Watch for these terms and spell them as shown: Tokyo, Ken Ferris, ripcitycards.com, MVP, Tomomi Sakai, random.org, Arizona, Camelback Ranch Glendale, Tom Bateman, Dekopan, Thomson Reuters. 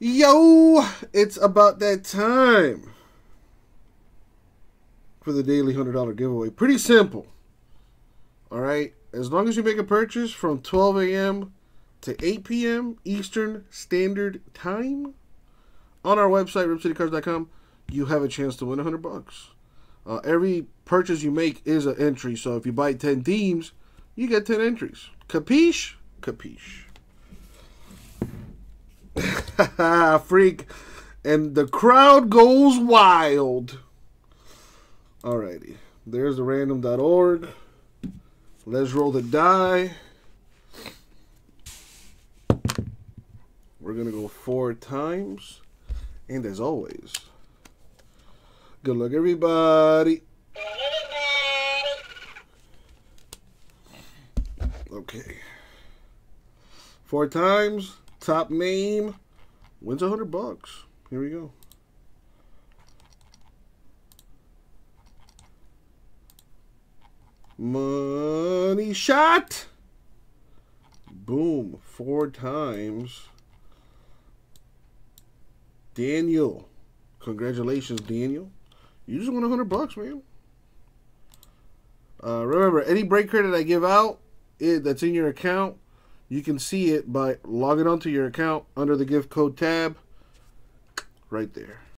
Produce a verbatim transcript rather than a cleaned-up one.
Yo, it's about that time for the daily one hundred dollar giveaway. Pretty simple. All right. As long as you make a purchase from twelve a m to eight p m Eastern Standard Time on our website, rip city cards dot com, you have a chance to win one hundred bucks. Uh, every purchase you make is an entry. So if you buy ten teams, you get ten entries. Capiche? Capiche. Freak. And the crowd goes wild. Alrighty. There's the random dot org. Let's roll the die. We're going to go four times. And as always, good luck, everybody. Okay. Four times. Top name wins a hundred bucks. Here we go. Money shot. Boom. Four times. Daniel. Congratulations, Daniel. You just won a hundred bucks, man. Uh, remember, any break credit I give out it, that's in your account, you can see it by logging onto your account under the gift code tab right there.